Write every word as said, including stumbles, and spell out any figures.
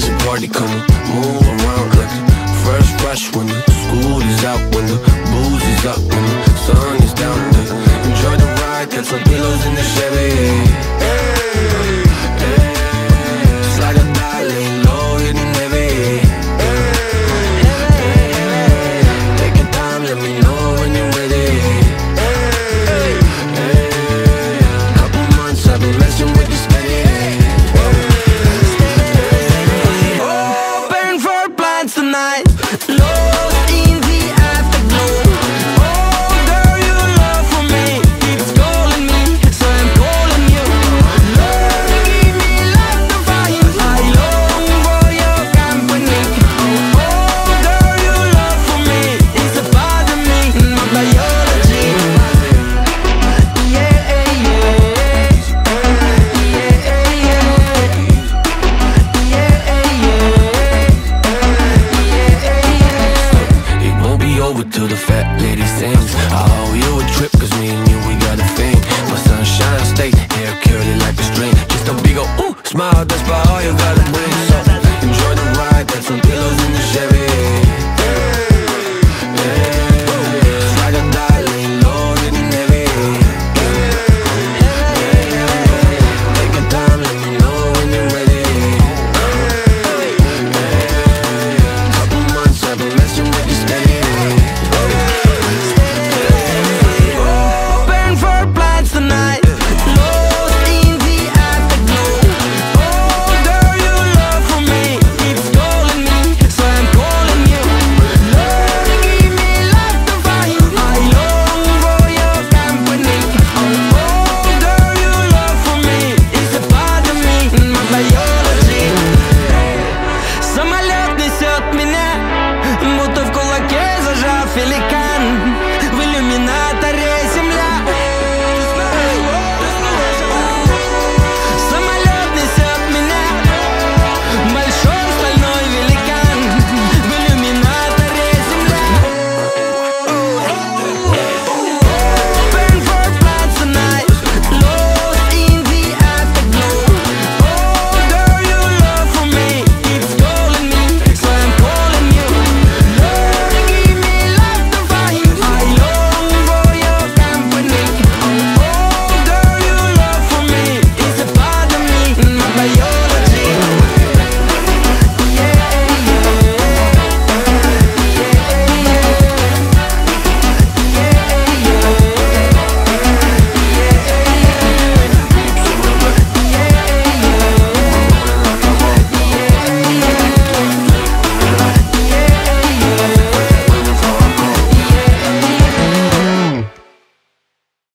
season party coming, move around like a fresh rush when the school is out, when the booze is up, when